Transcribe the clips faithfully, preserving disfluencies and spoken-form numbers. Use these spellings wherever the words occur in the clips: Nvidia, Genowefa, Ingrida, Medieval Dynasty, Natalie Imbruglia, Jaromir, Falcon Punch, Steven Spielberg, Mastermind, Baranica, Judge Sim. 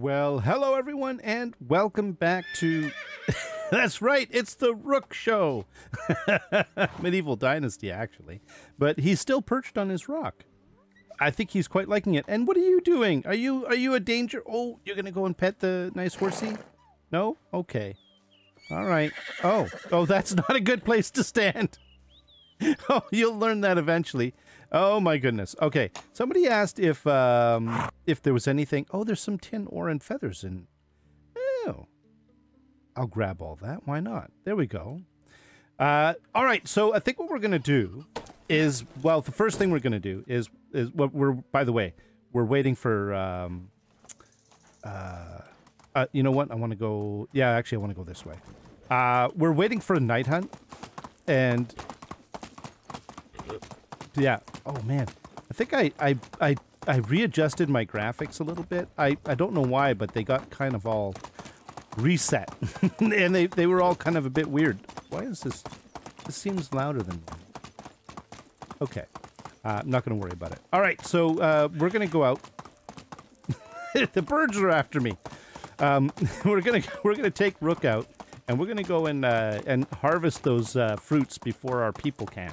Well, hello everyone, and welcome back to... That's right, it's the Rook Show! Medieval Dynasty, actually. But he's still perched on his rock. I think he's quite liking it. And what are you doing? Are you are you a danger? Oh, you're gonna go and pet the nice horsey? No? Okay. All right. Oh. Oh, that's not a good place to stand. Oh, you'll learn that eventually. Oh my goodness. Okay. Somebody asked if um, if there was anything. Oh, there's some tin ore and feathers in. Oh, I'll grab all that. Why not? There we go. Uh, all right. So I think what we're gonna do is, well, the first thing we're gonna do is is what we're. By the way, we're waiting for. Um, uh, uh, you know what? I want to go. Yeah, actually, I want to go this way. Uh, we're waiting for a night hunt, and. Yeah. Oh man, I think I I I I readjusted my graphics a little bit. I I don't know why, but they got kind of all reset, and they they were all kind of a bit weird. Why is this? This seems louder than one. Okay, uh, I'm not gonna worry about it. All right, so uh, we're gonna go out. The birds are after me. Um, we're gonna we're gonna take Rook out, and we're gonna go and uh, and harvest those uh, fruits before our people can.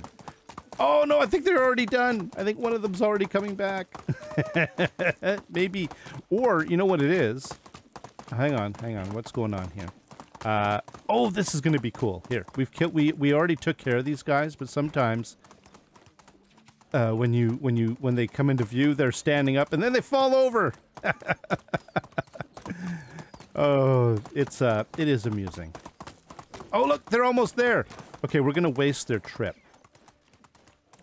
Oh, no, I think they're already done. I think one of them's already coming back. Maybe. Or, you know what it is? Hang on, hang on. What's going on here? Uh, oh, this is going to be cool. Here, we've killed, we, we already took care of these guys, but sometimes uh, when you, when you, when they come into view, they're standing up and then they fall over. Oh, it's, uh, it is amusing. Oh, look, they're almost there. Okay, we're going to waste their trip.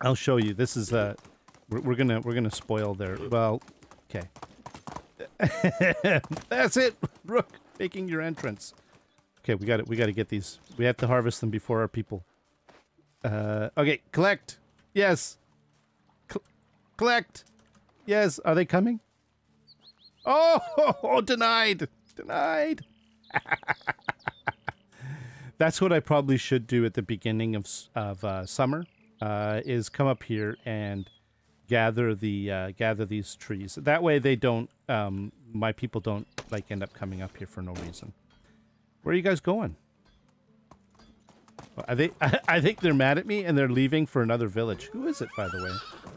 I'll show you. This is uh, we're, we're gonna we're gonna spoil their. Well, okay. That's it, Rook, making your entrance. Okay, we got it. We got to get these. We have to harvest them before our people. Uh, okay, collect. Yes, C collect. Yes. Are they coming? Oh, oh, oh denied, denied. That's what I probably should do at the beginning of of uh, summer. Uh, is come up here and gather the uh, gather these trees. That way they don't, um, my people don't like end up coming up here for no reason. Where are you guys going? Well, I think I, I think they're mad at me and they're leaving for another village. Who is it, by the way?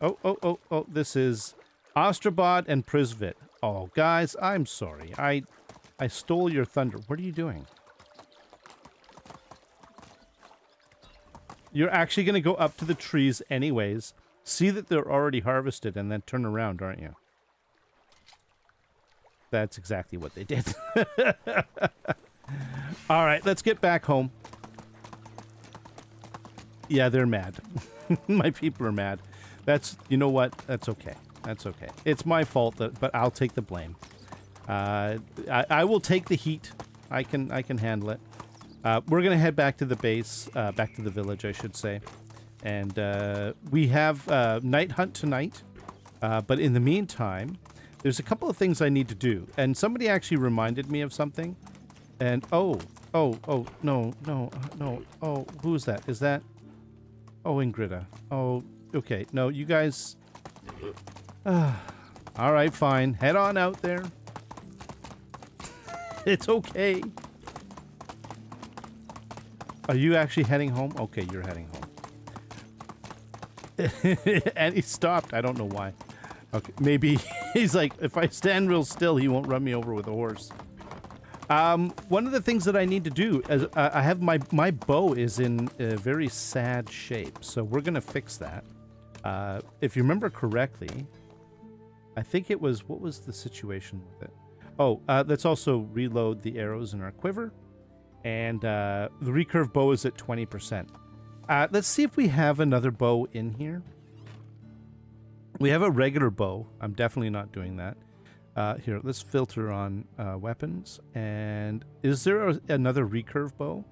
Oh oh oh oh! This is Ostrobot and Prisvit. Oh guys, I'm sorry. I I stole your thunder. What are you doing? You're actually going to go up to the trees anyways, see that they're already harvested, and then turn around, aren't you? That's exactly what they did. All right, let's get back home. Yeah, they're mad. My people are mad. That's, you know what? That's okay. That's okay. It's my fault, that, but I'll take the blame. Uh, I, I will take the heat. I can, I can handle it. Uh, we're going to head back to the base, uh, back to the village, I should say. And uh, we have uh, night hunt tonight. Uh, but in the meantime, there's a couple of things I need to do. And somebody actually reminded me of something. And, oh, oh, oh, no, no, no. Oh, who is that? Is that? Oh, Ingrida. Oh, okay. No, you guys. Uh, all right, fine. Head on out there. It's okay. Are you actually heading home? Okay, you're heading home. And he stopped. I don't know why. Okay, maybe he's like, if I stand real still, he won't run me over with a horse. Um, one of the things that I need to do is uh, I have my my bow is in a very sad shape, so we're gonna fix that. Uh, if you remember correctly, I think it was what was the situation with it? Oh, uh, let's also reload the arrows in our quiver. And uh, the recurve bow is at twenty percent. Uh, let's see if we have another bow in here. We have a regular bow. I'm definitely not doing that. Uh, here, let's filter on uh, weapons. And is there a, another recurve bow?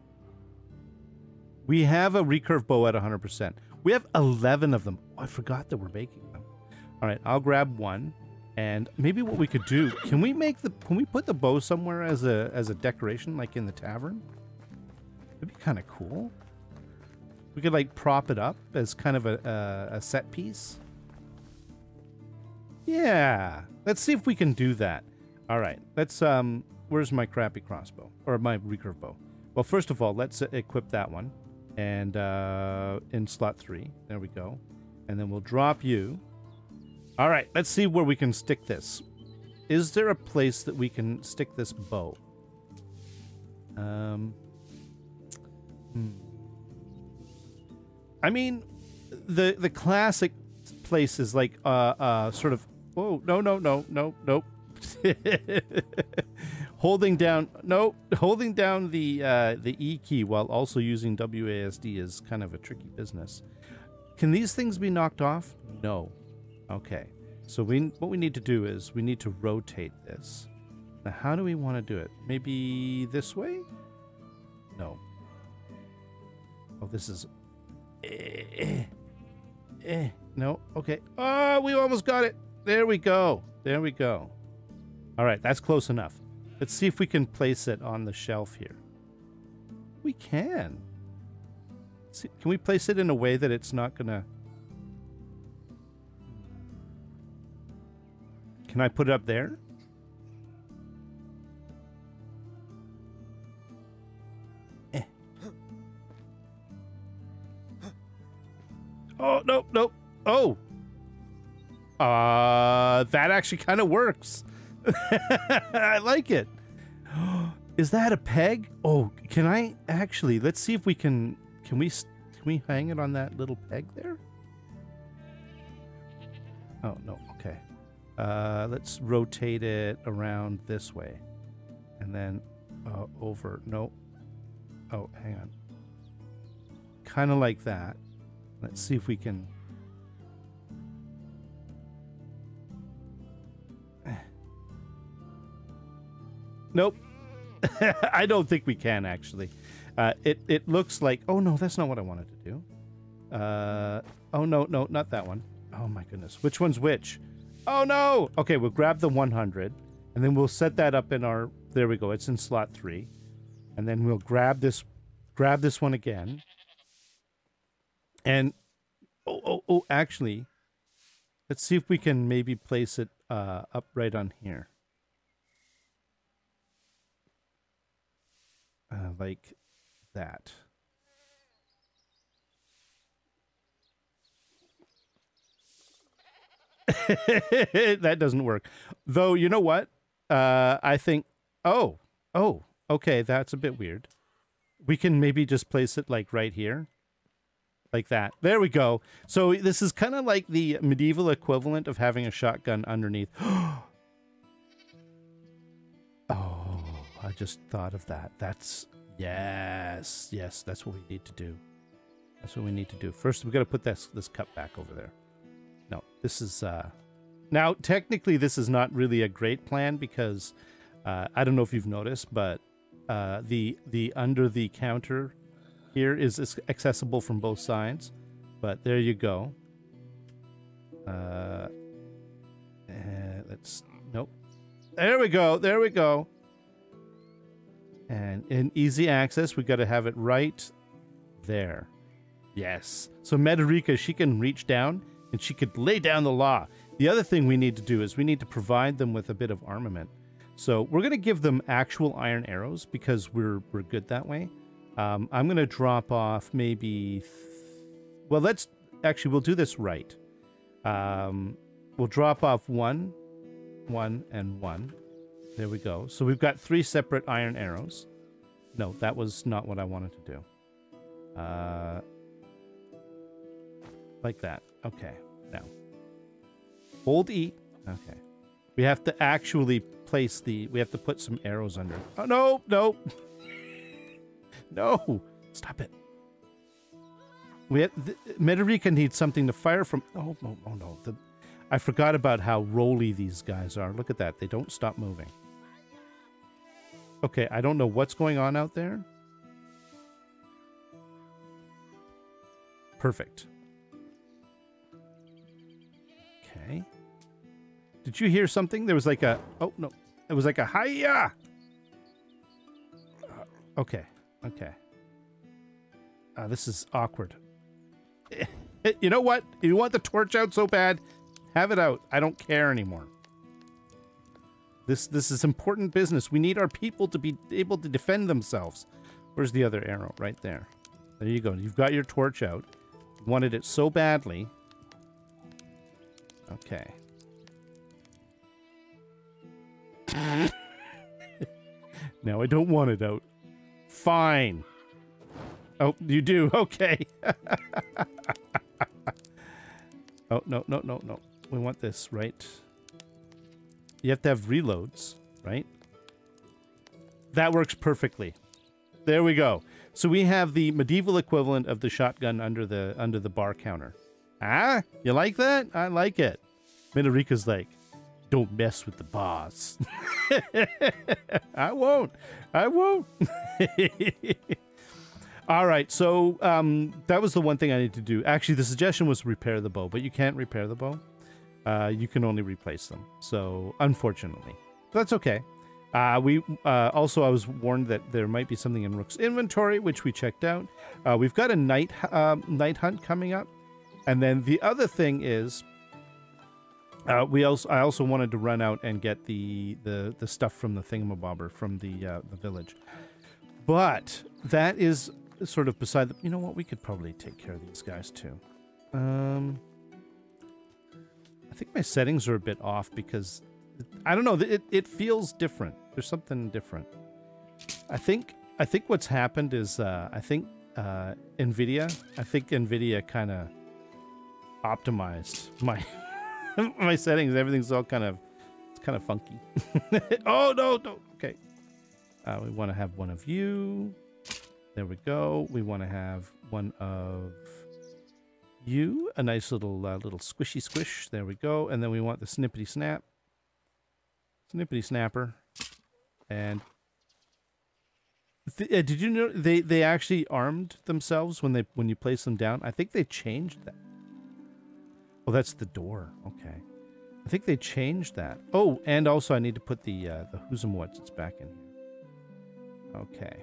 We have a recurve bow at one hundred percent. We have eleven of them. Oh, I forgot that we're making them. All right, I'll grab one. And maybe what we could do, can we make the, can we put the bow somewhere as a, as a decoration, like in the tavern? That'd be kind of cool. We could like prop it up as kind of a, a, a set piece. Yeah, let's see if we can do that. All right, let's, um, where's my crappy crossbow? Or my recurve bow? Well, first of all, let's equip that one. And, uh, in slot three. There we go. And then we'll drop you. All right, let's see where we can stick this. Is there a place that we can stick this bow? Um, hmm. I mean, the the classic place is like uh, uh, sort of... Whoa, no, no, no, no, nope. Holding down... No, holding down the, uh, the E key while also using W A S D is kind of a tricky business. Can these things be knocked off? No. Okay. So we what we need to do is we need to rotate this. Now, how do we want to do it? Maybe this way? No. Oh, this is... Eh, eh, eh. No, okay. Oh, we almost got it. There we go. There we go. All right, that's close enough. Let's see if we can place it on the shelf here. We can. See, can we place it in a way that it's not going to... Can I put it up there? Eh. Oh, nope, nope. Oh. Uh, that actually kind of works. I like it. Is that a peg? Oh, can I actually, let's see if we can, can we, can we hang it on that little peg there? Oh, no. Okay. Uh, let's rotate it around this way. And then uh, over. No. Oh, hang on. Kind of like that. Let's see if we can... Nope. I don't think we can, actually. Uh, it, it looks like... Oh, no, that's not what I wanted to do. Uh, oh, no, no, not that one. Oh, my goodness. Which one's which? Oh, no! Okay, we'll grab the one hundred, and then we'll set that up in our... There we go. It's in slot three. And then we'll grab this grab this one again. And... Oh, oh, oh, actually, let's see if we can maybe place it uh, up right on here. Uh, like that. That doesn't work. Though, you know what? Uh, I think... Oh. Oh. Okay, that's a bit weird. We can maybe just place it, like, right here. Like that. There we go. So this is kind of like the medieval equivalent of having a shotgun underneath. Oh, I just thought of that. That's... Yes. Yes, that's what we need to do. That's what we need to do. First, we've got to put this, this cup back over there. No, this is, uh, now technically this is not really a great plan because, uh, I don't know if you've noticed, but, uh, the, the under the counter here is, is accessible from both sides, but there you go. Uh, and let's, nope. There we go. There we go. And in easy access, we got to have it right there. Yes. So Mederica, she can reach down. And she could lay down the law. The other thing we need to do is we need to provide them with a bit of armament. So we're going to give them actual iron arrows because we're, we're good that way. Um, I'm going to drop off maybe... Th well, let's... Actually, we'll do this right. Um, we'll drop off one, one, and one. There we go. So we've got three separate iron arrows. No, that was not what I wanted to do. Uh, like that. Okay, now. Hold E. Okay. We have to actually place the... We have to put some arrows under. Oh, no! No! No! Stop it. We have... Mederica needs something to fire from... Oh, no, oh, no. The, I forgot about how rolly these guys are. Look at that. They don't stop moving. Okay, I don't know what's going on out there. Perfect. Did you hear something? There was like a... Oh, no. It was like a... Hi-ya! Uh, okay. Okay. Uh, this is awkward. You know what? If you want the torch out so bad, have it out. I don't care anymore. This this is important business. We need our people to be able to defend themselves. Where's the other arrow? Right there. There you go. You've got your torch out. You wanted it so badly. Okay. No, I don't want it out. Fine. Oh, you do. Okay. Oh, no, no, no, no. We want this, right? You have to have reloads, right? That works perfectly. There we go. So we have the medieval equivalent of the shotgun under the under the bar counter. Ah, you like that? I like it. Minorika's like, don't mess with the boss. I won't. I won't. All right, so um, that was the one thing I need to do. Actually, the suggestion was repair the bow, but you can't repair the bow. Uh, you can only replace them. So, unfortunately. But that's okay. Uh, we uh, also, I was warned that there might be something in Rook's inventory, which we checked out. Uh, we've got a night, uh, night hunt coming up. And then the other thing is... Uh, we also, I also wanted to run out and get the the, the stuff from the thingamabobber from the uh, the village, but that is sort of beside the. You know what? We could probably take care of these guys too. Um, I think my settings are a bit off because I don't know. It it feels different. There's something different. I think I think what's happened is uh, I think uh, Nvidia. I think Nvidia kind of optimized my. My settings, everything's all kind of, it's kind of funky. Oh, no, no. Okay. Uh, we want to have one of you. There we go. We want to have one of you. A nice little, uh, little squishy squish. There we go. And then we want the snippety snap. Snippety snapper. And th uh, did you know they, they actually armed themselves when they, when you place them down? I think they changed that. Oh, that's the door. Okay. I think they changed that. Oh, and also I need to put the uh, the who's and what's it's back in here. Okay.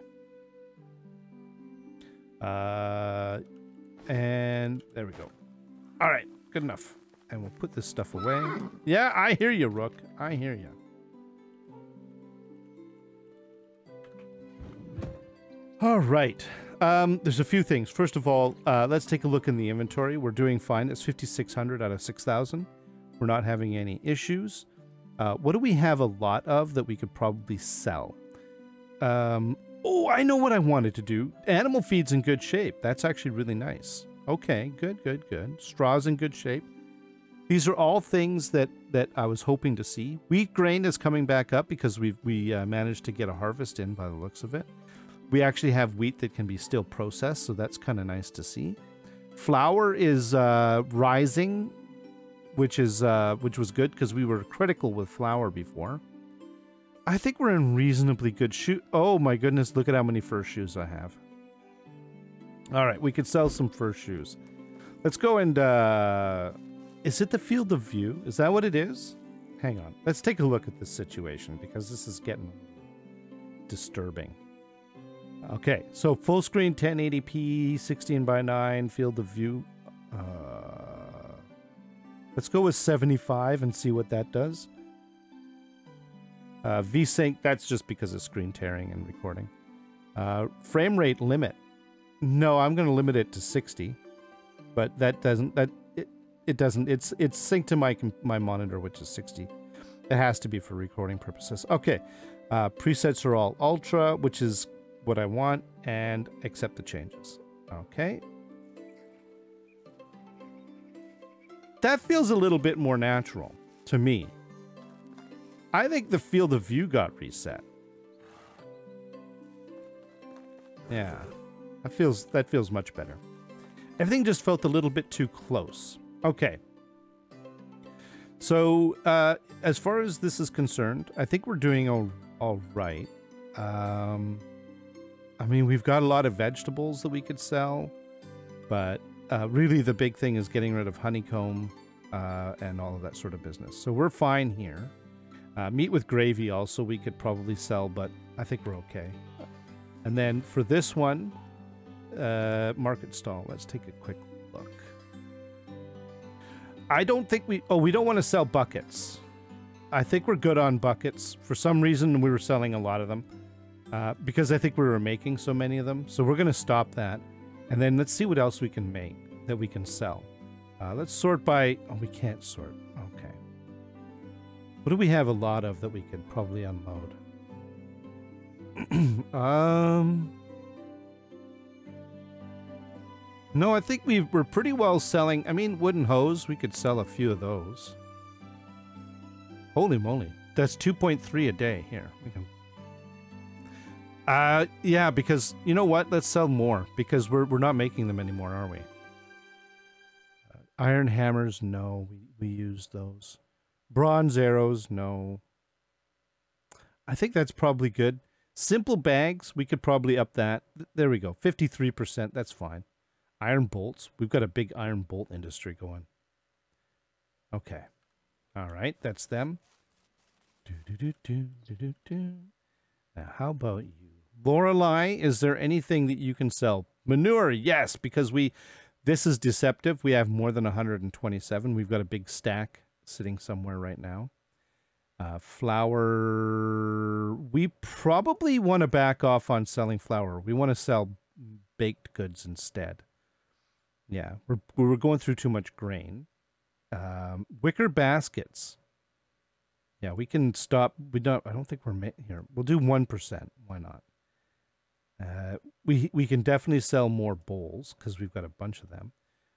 Uh, and there we go. All right, good enough. And we'll put this stuff away. Yeah, I hear you, Rook. I hear you. All right. Um, there's a few things. First of all, uh, let's take a look in the inventory. We're doing fine. It's fifty-six hundred out of six thousand. We're not having any issues. Uh, what do we have a lot of that we could probably sell? Um, oh, I know what I wanted to do. Animal feed's in good shape. That's actually really nice. Okay, good, good, good. Straw's in good shape. These are all things that, that I was hoping to see. Wheat grain is coming back up because we've, we uh, managed to get a harvest in by the looks of it. We actually have wheat that can be still processed, so that's kind of nice to see. Flour is uh, rising, which is uh, which was good because we were critical with flour before. I think we're in reasonably good shoe. Oh my goodness, look at how many fur shoes I have. All right, we could sell some fur shoes. Let's go and... Uh, is it the field of view? Is that what it is? Hang on. Let's take a look at this situation because this is getting disturbing. Okay, so full screen, ten eighty p, sixteen by nine, field of view. Uh, let's go with seventy-five and see what that does. Uh, VSync, that's just because of screen tearing and recording. Uh, frame rate limit. No, I'm going to limit it to sixty, but that doesn't. That it it doesn't. It's it's synced to my my monitor, which is sixty. It has to be for recording purposes. Okay, uh, presets are all ultra, which is what I want, and accept the changes. Okay. That feels a little bit more natural to me. I think the field of view got reset. Yeah. That feels, that feels much better. Everything just felt a little bit too close. Okay. So, uh, as far as this is concerned, I think we're doing all, all right. Um... I mean, we've got a lot of vegetables that we could sell, but uh, really the big thing is getting rid of honeycomb uh, and all of that sort of business. So we're fine here. Uh, meat with gravy also we could probably sell, but I think we're okay. And then for this one, uh, market stall. Let's take a quick look. I don't think we... Oh, we don't want to sell buckets. I think we're good on buckets. For some reason, we were selling a lot of them uh, because I think we were making so many of them. So we're going to stop that. And then let's see what else we can make that we can sell. Uh, let's sort by... Oh, we can't sort. Okay. What do we have a lot of that we could probably unload? um... No, I think we've, we're pretty well selling. I mean, wooden hose, we could sell a few of those. Holy moly. That's two point three a day here. We can... Uh, yeah, because, you know what? Let's sell more, because we're, we're not making them anymore, are we? Uh, iron hammers, no. We, we use those. Bronze arrows, no. I think that's probably good. Simple bags, we could probably up that. There we go. fifty-three percent, that's fine. Iron bolts. We've got a big iron bolt industry going. Okay. All right. That's them. Do, do, do, do, do, do, do. Now, how about you? Lorelei, is there anything that you can sell? Manure. Yes, because we... This is deceptive. We have more than one hundred twenty-seven. We've got a big stack sitting somewhere right now. Uh, flour. We probably want to back off on selling flour. We want to sell baked goods instead. Yeah, we're, we're going through too much grain. Um, wicker baskets. Yeah, we can stop. We don't. I don't think we're ma here. We'll do one percent. Why not? Uh, we we can definitely sell more bowls because we've got a bunch of them.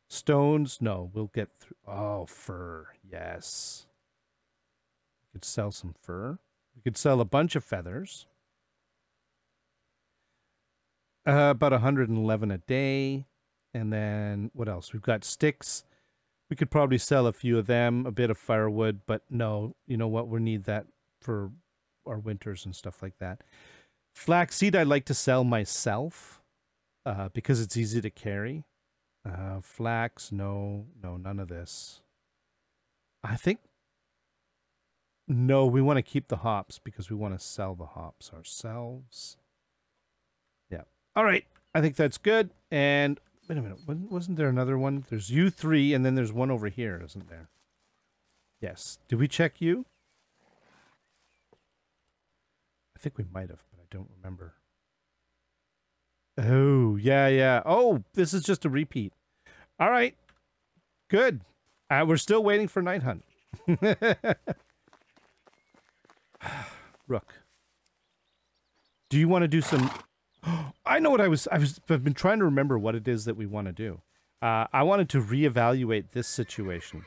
Stones. No, we'll get through. Oh, fur. Yes. We could sell some fur. We could sell a bunch of feathers. Uh, about one hundred eleven a day. And then, what else? We've got sticks. We could probably sell a few of them, a bit of firewood, but no, you know what? We need that for our winters and stuff like that. Flaxseed I like to sell myself uh, because it's easy to carry. Uh, flax, no, no, none of this. I think, no, we want to keep the hops because we want to sell the hops ourselves. Yeah. All right. I think that's good. And... Wait a minute, wasn't there another one? There's U three, and then there's one over here, isn't there? Yes. Did we check you? I think we might have, but I don't remember. Oh, yeah, yeah. Oh, this is just a repeat. All right. Good. Uh, we're still waiting for Night Hunt. Rook. Do you want to do some... I know what I was, I was, I've been trying to remember what it is that we want to do. Uh, I wanted to reevaluate this situation.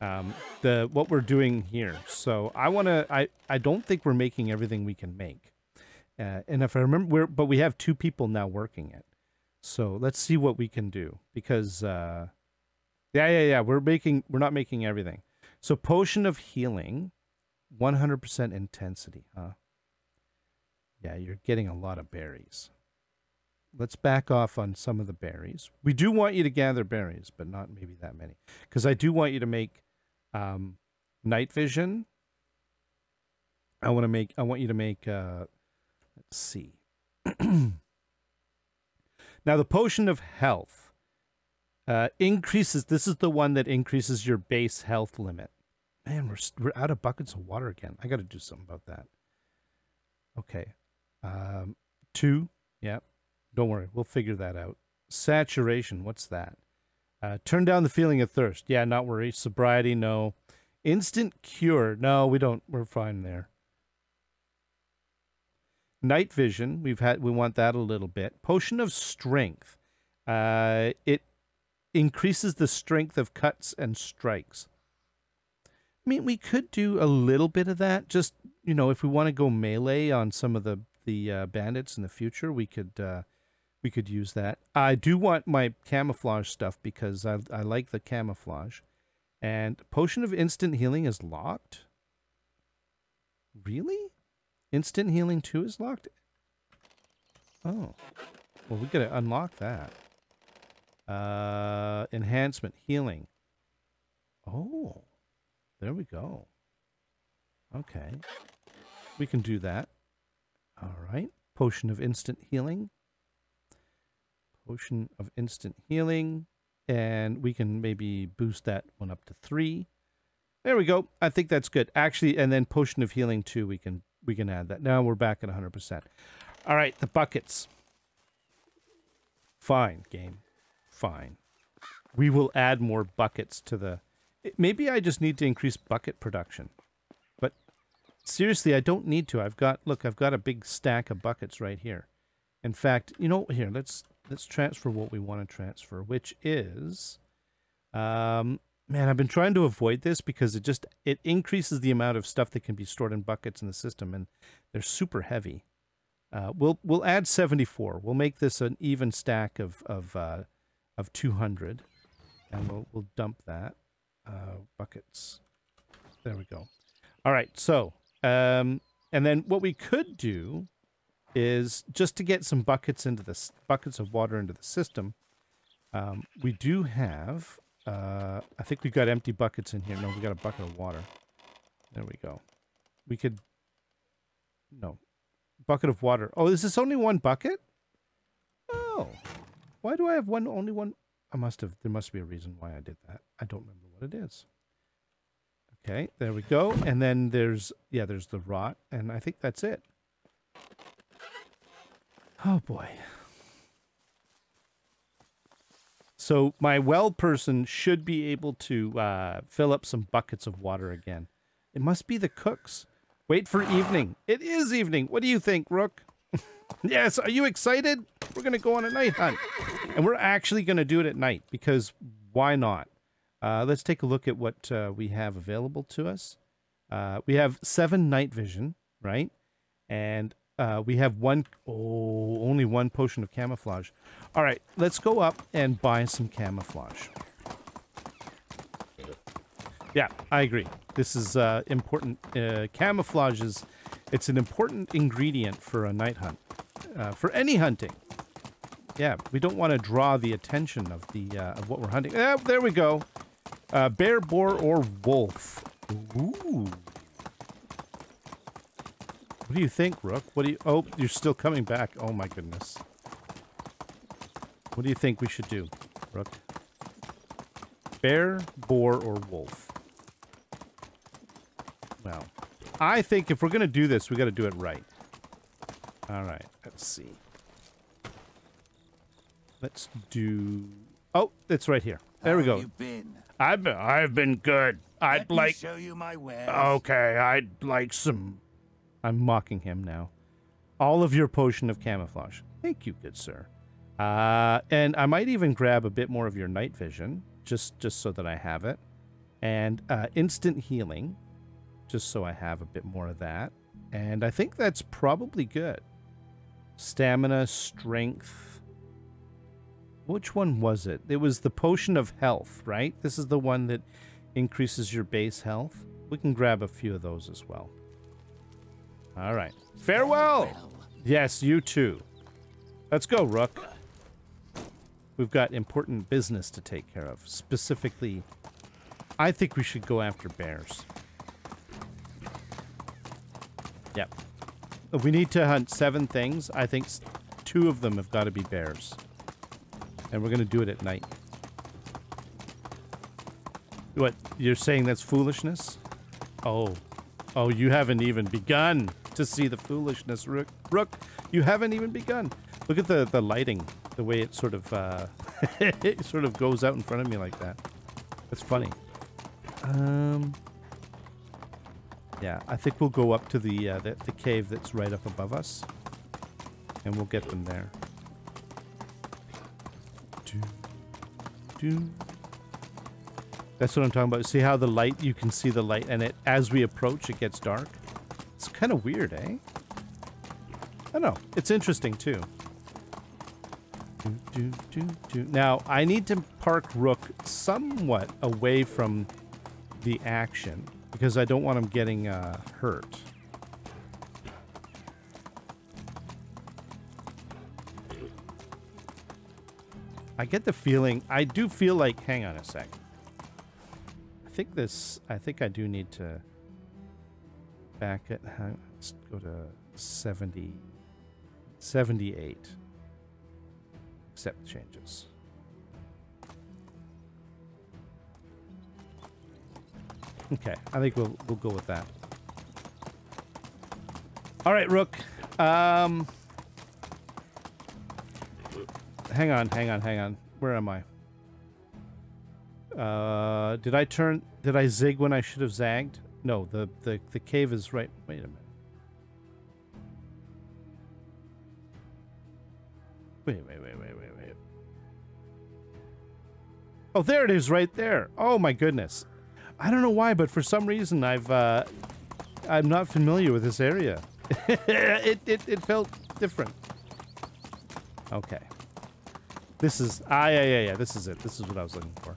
Um, the, what we're doing here. So I want to, I, I don't think we're making everything we can make. Uh, and if I remember, we're, but we have two people now working it. So let's see what we can do because, uh, yeah, yeah, yeah. We're making, we're not making everything. So potion of healing, one hundred percent intensity, huh? Yeah, you're getting a lot of berries. Let's back off on some of the berries. We do want you to gather berries, but not maybe that many. Because I do want you to make um, night vision. I want to make. I want you to make. Uh, let's see. Now the potion of health uh, increases. This is the one that increases your base health limit. Man, we're we're out of buckets of water again. I got to do something about that. Okay. Um, two. Yeah. Don't worry. We'll figure that out. Saturation. What's that? Uh, turn down the feeling of thirst. Yeah, not worry. Sobriety. No. Instant cure. No, we don't. We're fine there. Night vision. We've had, we want that a little bit. Potion of strength. Uh, it increases the strength of cuts and strikes. I mean, we could do a little bit of that. Just, you know, if we want to go melee on some of the the uh, bandits in the future, we could uh, we could use that. I do want my camouflage stuff because I I like the camouflage. And potion of instant healing is locked. Really? Instant healing two is locked. Oh, well, we gotta unlock that. Uh, enhancement healing. Oh. There we go. Okay. We can do that. All right. Potion of instant healing. Potion of instant healing. And we can maybe boost that one up to three. There we go. I think that's good. Actually, and then Potion of Healing too. We can we can add that. Now we're back at one hundred percent. All right, the buckets. Fine, game. Fine. We will add more buckets to the... Maybe I just need to increase bucket production. But seriously, I don't need to. I've got... Look, I've got a big stack of buckets right here. In fact, you know, here, let's let's transfer what we want to transfer, which is... Um, man, I've been trying to avoid this because it just, it increases the amount of stuff that can be stored in buckets in the system, and they're super heavy. Uh, we'll we'll add seventy-four. We'll make this an even stack of of uh, of two hundred, and we'll we'll dump that uh, buckets. There we go. All right. So, um, and then what we could do is just to get some buckets into the buckets of water into the system. Um, we do have. Uh, I think we've got empty buckets in here. No, we got a bucket of water. There we go. We could... No. Bucket of water. Oh, is this only one bucket? Oh. Why do I have one, only one? I must have... There must be a reason why I did that. I don't remember what it is. Okay, there we go. And then there's... Yeah, there's the rot. And I think that's it. Oh, boy. So my well person should be able to uh, fill up some buckets of water again. It must be the cooks. Wait for evening. It is evening. What do you think, Rook? Yes, are you excited? We're going to go on a night hunt. And we're actually going to do it at night because why not? Uh, let's take a look at what uh, we have available to us. Uh, we have seven night vision, right? And Uh, we have one, oh, only one potion of camouflage. All right, let's go up and buy some camouflage. Yeah, I agree. This is uh, important. Uh, camouflage is, it's an important ingredient for a night hunt, uh, for any hunting. Yeah, we don't want to draw the attention of the uh, of what we're hunting. Oh, there we go. Uh, bear, boar, or wolf. Ooh. What do you think, Rook? What do you... Oh, you're still coming back. Oh, my goodness. What do you think we should do, Rook? Bear, boar, or wolf? Well, I think if we're going to do this, we got to do it right. All right. Let's see. Let's do... Oh, it's right here. There we go. How have you been? I've been, I've been good. I'd Let like... Let me show you my wares. Okay, I'd like some... I'm mocking him now. All of your potion of camouflage. Thank you, good sir. Uh, and I might even grab a bit more of your night vision, just, just so that I have it. And uh, instant healing, just so I have a bit more of that. And I think that's probably good. Stamina, strength. Which one was it? It was the potion of health, right? This is the one that increases your base health. We can grab a few of those as well. All right. Farewell. Farewell! Yes, you too. Let's go, Rook. We've got important business to take care of. Specifically, I think we should go after bears. Yep. We need to hunt seven things. I think two of them have got to be bears. And we're going to do it at night. What? You're saying that's foolishness? Oh. Oh, you haven't even begun to see the foolishness, Rook. Rook, you haven't even begun. Look at the, the lighting, the way it sort of uh, it sort of goes out in front of me like that. That's funny. Um, yeah, I think we'll go up to the, uh, the the cave that's right up above us, and we'll get them there. Do, do. That's what I'm talking about. See how the light, you can see the light, and it as we approach, it gets dark. It's kind of weird, eh? I don't know. It's interesting, too. Do, do, do, do. Now, I need to park Rook somewhat away from the action, because I don't want him getting uh, hurt. I get the feeling, I do feel like, hang on a sec. I think this, I think I do need to back it. Let's go to seventy, seventy-eight. Accept changes. Okay, I think we'll we'll go with that. All right, Rook. Um, hang on, hang on, hang on. Where am I? Uh, did I turn? Did I zig when I should have zagged? No, the the the cave is right. Wait a minute. Wait, wait, wait, wait, wait, wait. Oh, there it is, right there. Oh my goodness. I don't know why, but for some reason I've uh, I'm not familiar with this area. it, it it felt different. Okay. This is ah yeah yeah yeah. This is it. This is what I was looking for.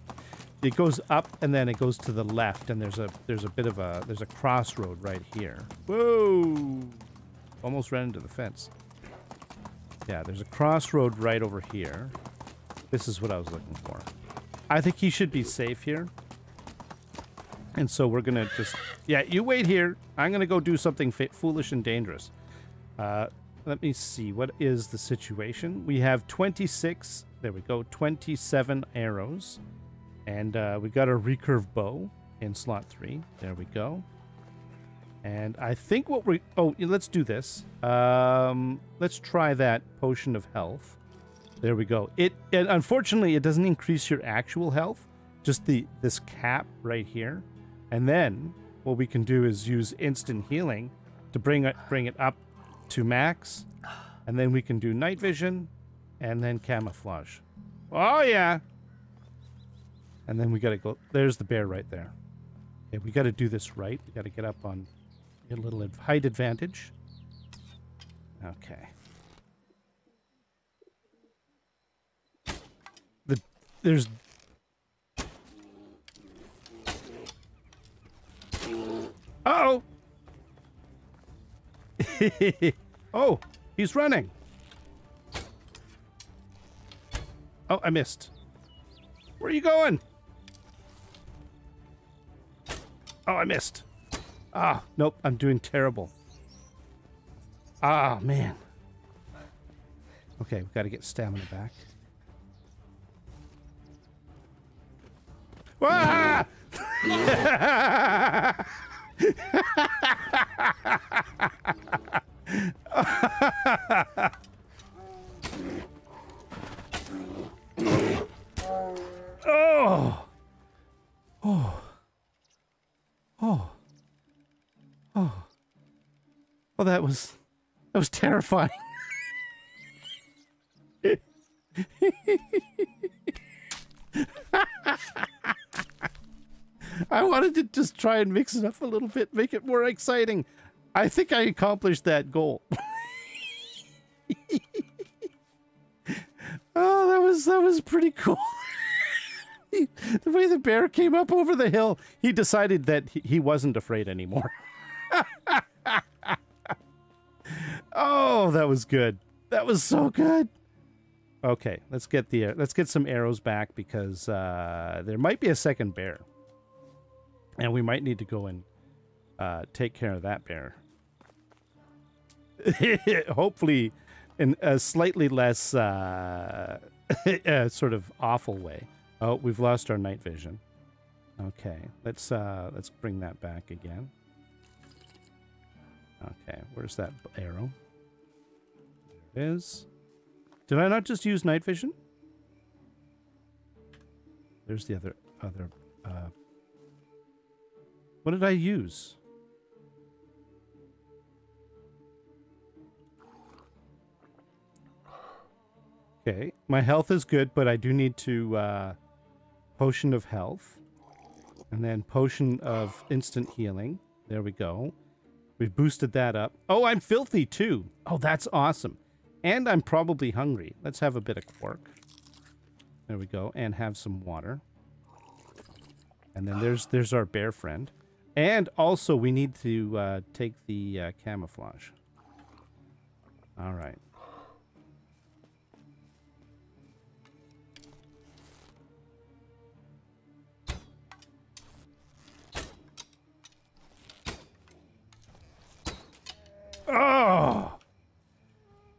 It goes up and then it goes to the left, and there's a there's a bit of a there's a crossroad right here. Whoa! Almost ran into the fence. Yeah, there's a crossroad right over here. This is what I was looking for. I think he should be safe here. And so we're gonna just yeah. You wait here. I'm gonna go do something fa foolish and dangerous. Uh, let me see. What is the situation? We have twenty-six. There we go. twenty-seven arrows, and uh, we got a recurve bow in slot three. There we go. And I think what we oh let's do this. Um, let's try that potion of health. There we go. It, it unfortunately it doesn't increase your actual health. Just the this cap right here. And then what we can do is use instant healing to bring it, bring it up to max. And then we can do night vision and then camouflage. Oh, yeah. And then we got to go. There's the bear right there. Okay, we got to do this right. We got to get up on a little height advantage. Okay. The, there's... Uh-oh! Oh, he's running. Oh, I missed. Where are you going? Oh, I missed. Ah, nope, I'm doing terrible. Ah, man. Okay, we've got to get stamina back. Ah! Oh. Oh. Oh. Oh. Oh, that was that was terrifying. I wanted to just try and mix it up a little bit, make it more exciting. I think I accomplished that goal. Oh, that was that was pretty cool. The way the bear came up over the hill, he decided that he, he wasn't afraid anymore. Oh, that was good. That was so good. Okay, let's get the let's get some arrows back because uh, there might be a second bear. And we might need to go and uh, take care of that bear. Hopefully in a slightly less uh, a sort of awful way. Oh, we've lost our night vision. Okay, let's uh, let's bring that back again. Okay, where's that arrow? There it is. Did I not just use night vision? There's the other... other uh, what did I use? Okay, my health is good, but I do need to uh, potion of health, and then potion of instant healing. There we go. We've boosted that up. Oh, I'm filthy too. Oh, that's awesome. And I'm probably hungry. Let's have a bit of quark. There we go, and have some water. And then there's there's our bear friend. And also, we need to uh, take the uh, camouflage. All right. Oh!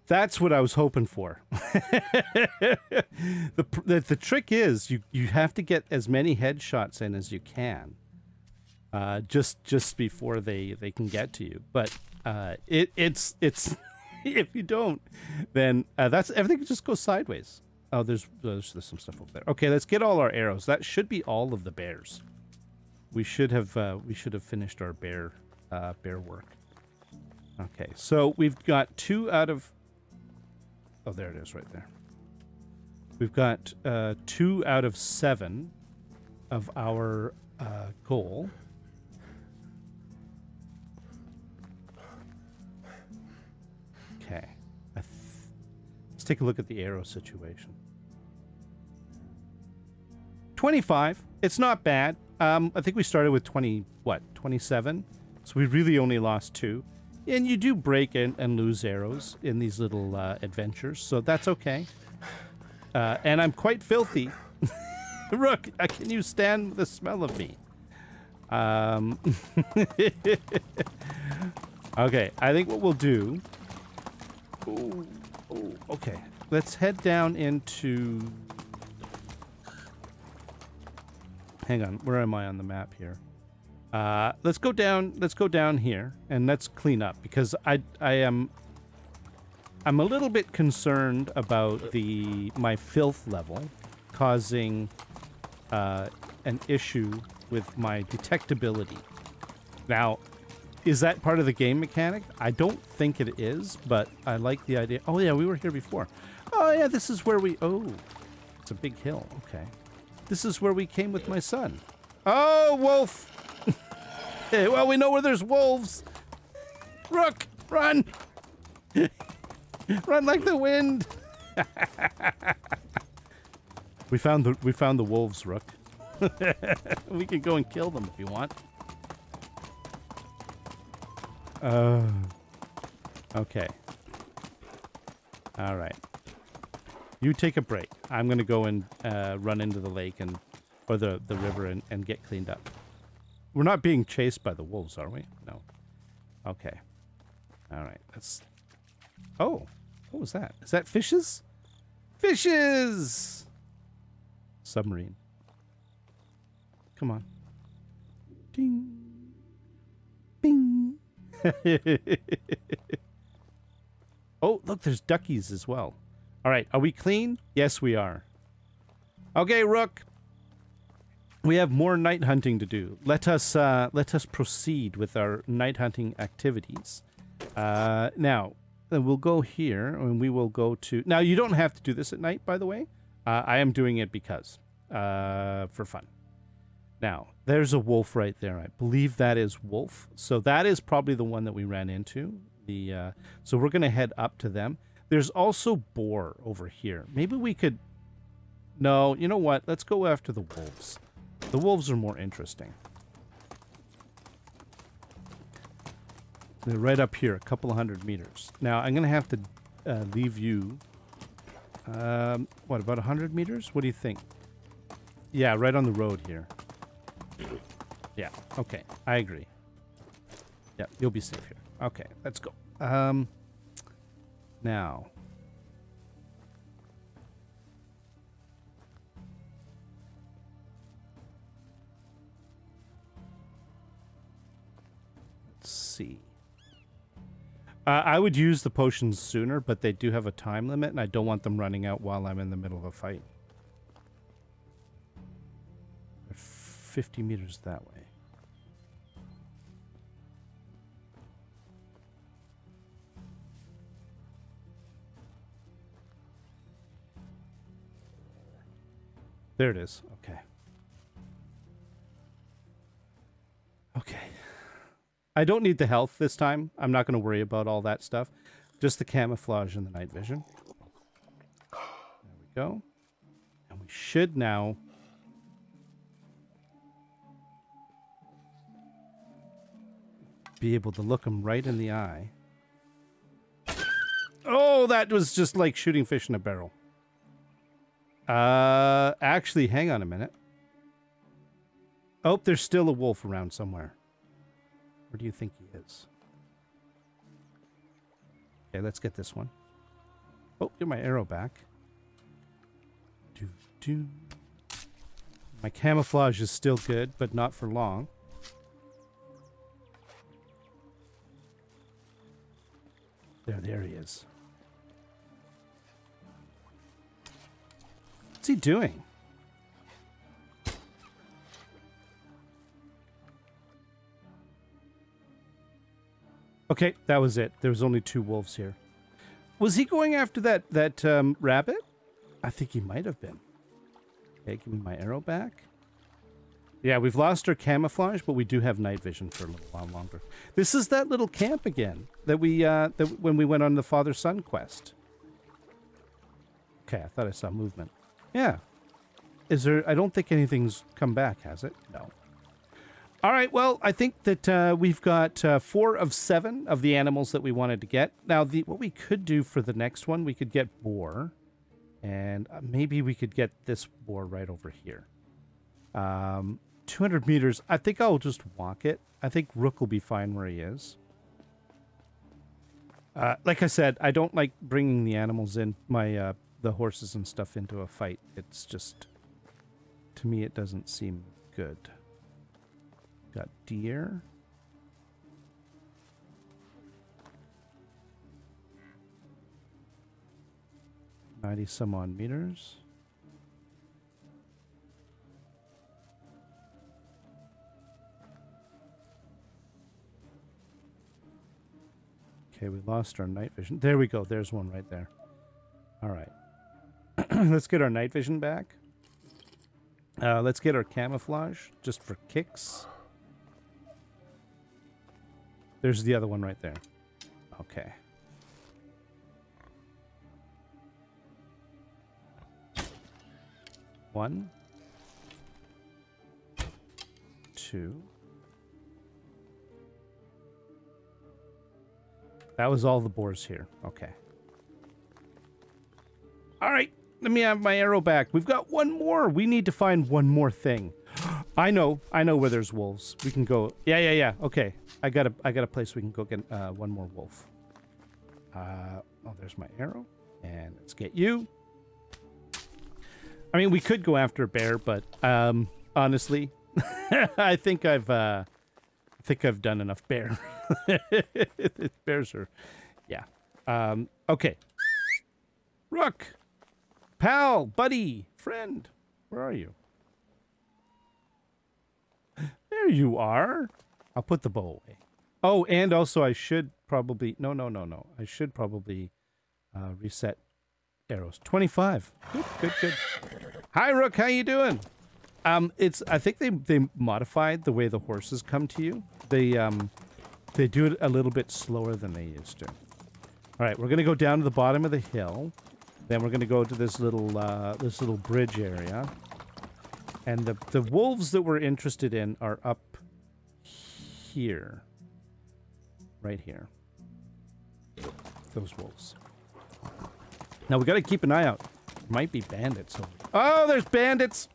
That's what I was hoping for. the, the the trick is you you have to get as many headshots in as you can, uh, just just before they they can get to you. But uh, it it's it's if you don't, then uh, that's everything just goes sideways. Oh, there's, there's there's some stuff over there. Okay, let's get all our arrows. That should be all of the bears. We should have uh, we should have finished our bear uh, bear work. Okay, so we've got two out of. Oh, there it is, right there. We've got uh, two out of seven of our uh, goal. Okay, I th let's take a look at the arrow situation. twenty-five. It's not bad. Um, I think we started with twenty. What? twenty-seven. So we really only lost two. And you do break and, and lose arrows in these little uh, adventures, so that's okay. Uh, and I'm quite filthy. Rook, uh, can you stand the smell of me? Um, okay, I think what we'll do... Ooh, ooh, okay, let's head down into... Hang on, where am I on the map here? Uh, let's go down. Let's go down here and let's clean up, because I I am I'm a little bit concerned about the my filth level causing uh, an issue with my detectability. Now, is that part of the game mechanic? I don't think it is, but I like the idea. Oh yeah, we were here before. Oh yeah, this is where we. Oh, it's a big hill. Okay, this is where we came with my son. Oh, wolf. Hey, well, we know where there's wolves. Rook, run! Run like the wind. we found the we found the wolves, Rook. We can go and kill them if you want. Uh, okay. All right. You take a break. I'm gonna go and uh, run into the lake and or the the river and, and get cleaned up. We're not being chased by the wolves, are we? No. Okay. All right. Let's... Oh. What was that? Is that fishes? Fishes! Submarine. Come on. Ding. Bing. Oh, look. There's duckies as well. All right. Are we clean? Yes, we are. Okay, Rook. We have more night hunting to do. Let us uh, let us proceed with our night hunting activities. Uh, now, we'll go here, and we will go to... Now, you don't have to do this at night, by the way. Uh, I am doing it because, uh, for fun. Now, there's a wolf right there. I believe that is wolf. So that is probably the one that we ran into. The uh, so we're going to head up to them. There's also boar over here. Maybe we could... No, you know what? Let's go after the wolves. The wolves are more interesting. They're right up here, a couple hundred meters. Now, I'm going to have to uh, leave you... Um, what, about one hundred meters? What do you think? Yeah, right on the road here. Yeah, okay. I agree. Yeah, you'll be safe here. Okay, let's go. Um, now... Uh, I would use the potions sooner, but they do have a time limit, and I don't want them running out while I'm in the middle of a fight. They're fifty meters that way. There it is. Okay. Okay. I don't need the health this time. I'm not going to worry about all that stuff. Just the camouflage and the night vision. There we go. And we should now... be able to look them right in the eye. Oh, that was just like shooting fish in a barrel. Uh, actually, hang on a minute. Oh, there's still a wolf around somewhere. Where do you think he is? Okay, let's get this one. Oh, get my arrow back. Doo, doo. My camouflage is still good, but not for long. There, there he is. What's he doing? Okay, that was it. There was only two wolves here. Was he going after that, that um, rabbit? I think he might have been. Okay, give me my arrow back. Yeah, we've lost our camouflage, but we do have night vision for a little while longer. This is that little camp again that we uh, that when we went on the father-son quest. Okay, I thought I saw movement. Yeah, is there? I don't think anything's come back, has it? No. All right. Well, I think that uh, we've got uh, four of seven of the animals that we wanted to get. Now, the what we could do for the next one, we could get boar, and maybe we could get this boar right over here. Um. two hundred meters. I think I'll just walk it. I think Rook will be fine where he is. Uh, like I said, I don't like bringing the animals in, my uh, the horses and stuff into a fight. It's just, to me, it doesn't seem good. Got deer. ninety some odd meters. Okay, we lost our night vision. There we go. There's one right there. All right. Let's get our night vision back. Uh, let's get our camouflage, just for kicks. There's the other one right there. Okay. One. Two. That was all the boars here. Okay. All right. Let me have my arrow back. We've got one more. We need to find one more thing. I know. I know where there's wolves. We can go. Yeah, yeah, yeah. Okay. I got a, I got a place we can go get uh, one more wolf. Uh, oh, there's my arrow. And let's get you. I mean, we could go after a bear, but um, honestly, I think I've... Uh, I think I've done enough bear. Bears are, yeah. Um, okay. Rook, pal, buddy, friend, where are you? There you are. I'll put the bow away. Oh, and also I should probably, no, no, no, no. I should probably uh, reset arrows. twenty-five. Good, good, good. Hi, Rook, how you doing? Um, it's, I think they, they modified the way the horses come to you. They, um, they do it a little bit slower than they used to. All right, we're going to go down to the bottom of the hill. Then we're going to go to this little, uh, this little bridge area. And the, the wolves that we're interested in are up here. Right here. Those wolves. Now we got to keep an eye out. There might be bandits over here. Oh, there's bandits!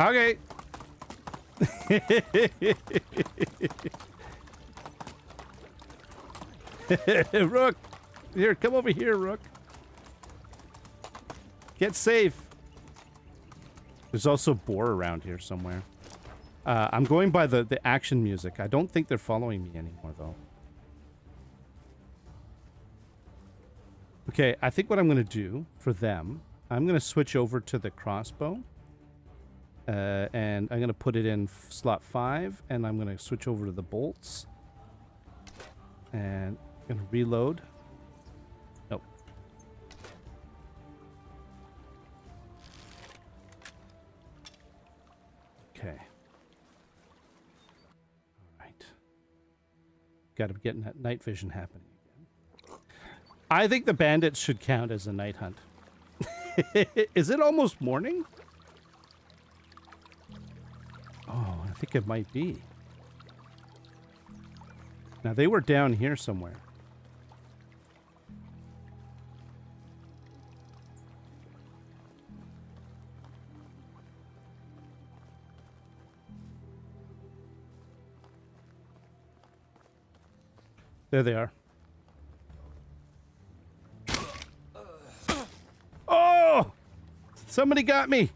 Okay. Rook, here, come over here, Rook. Get safe. There's also boar around here somewhere. Uh, I'm going by the, the action music. I don't think they're following me anymore, though. Okay, I think what I'm going to do for them... I'm going to switch over to the crossbow, uh, and I'm going to put it in slot five, and I'm going to switch over to the bolts, and I'm going to reload. Nope. Okay. All right. Got to be getting that night vision happening again. I think the bandits should count as a night hunt. Is it almost morning? Oh, I think it might be. Now, they were down here somewhere. There they are. Somebody got me.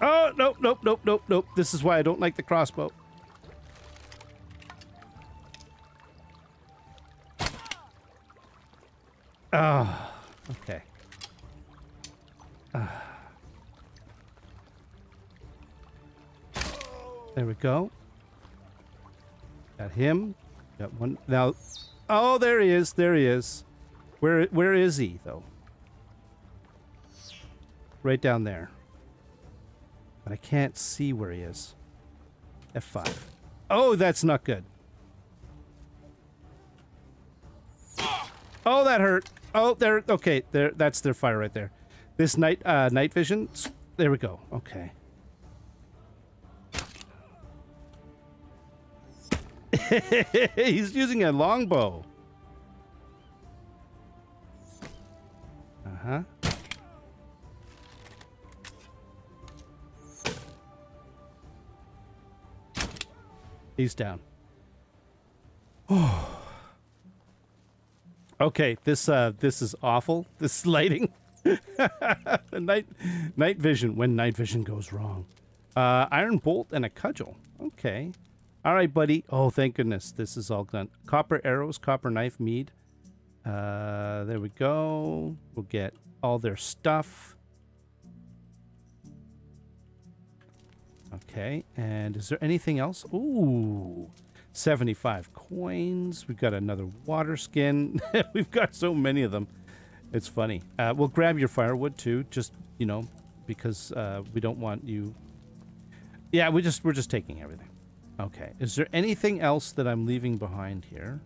Oh, nope, nope, nope, nope, nope. This is why I don't like the crossbow. Ah, oh, okay. Uh. There we go. Got him. Got one. Now, oh, there he is. There he is. Where, where is he, though? Right down there. But I can't see where he is. F five. Oh, that's not good. Oh, that hurt. Oh, there. Okay, there. That's their fire right there. This night, uh, night vision. There we go. Okay. He's using a longbow. Uh huh. He's down. Oh. Okay, this uh, this is awful. This lighting. The night, night vision. When night vision goes wrong, uh, iron bolt and a cudgel. Okay, all right, buddy. Oh, thank goodness, this is all done. Copper arrows, copper knife, mead. Uh, there we go. We'll get all their stuff. Okay, and is there anything else? Ooh, seventy-five coins. We've got another water skin. We've got so many of them. It's funny. Uh, we'll grab your firewood too, just, you know, because uh, we don't want you. Yeah, we just we're just taking everything. Okay. Is there anything else that I'm leaving behind here?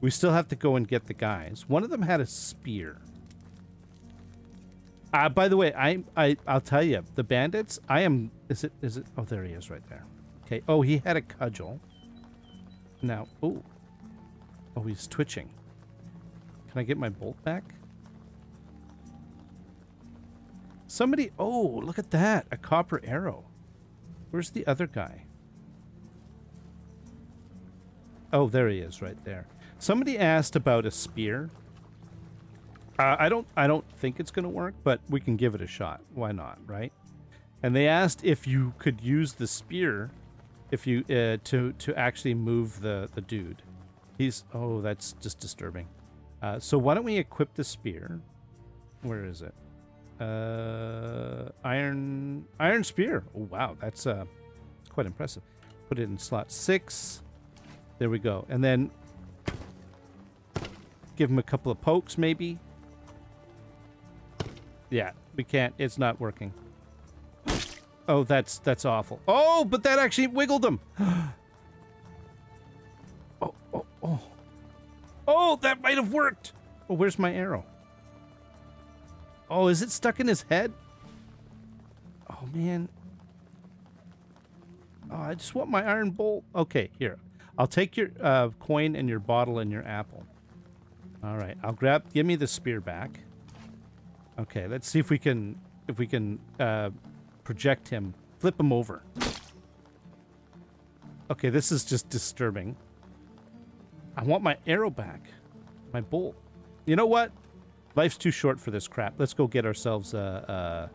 We still have to go and get the guys. One of them had a spear. Uh, by the way, I I I'll tell you, the bandits. I am. Is it is it? Oh, there he is, right there. Okay. Oh, he had a cudgel. Now, oh, oh, he's twitching. Can I get my bolt back? Somebody, oh, look at that. A copper arrow. Where's the other guy? Oh, there he is right there. Somebody asked about a spear. Uh, I don't I don't think it's going to work, but we can give it a shot. Why not, right? And they asked if you could use the spear if you uh, to to actually move the the dude. He's oh, that's just disturbing. Uh, so why don't we equip the spear? Where is it? Uh, iron, iron spear. Oh, wow, that's uh, quite impressive. Put it in slot six. There we go. And then give him a couple of pokes, maybe. Yeah, we can't. It's not working. Oh, that's that's awful. Oh, but that actually wiggled him. Oh, oh, oh, oh! That might have worked. Oh, where's my arrow? Oh, is it stuck in his head? Oh, man. Oh, I just want my iron bolt. Okay, here. I'll take your uh, coin and your bottle and your apple. All right, I'll grab... Give me the spear back. Okay, let's see if we can... If we can uh, project him. Flip him over. Okay, this is just disturbing. I want my arrow back. My bolt. You know what? Life's too short for this crap. Let's go get ourselves a... Uh, uh,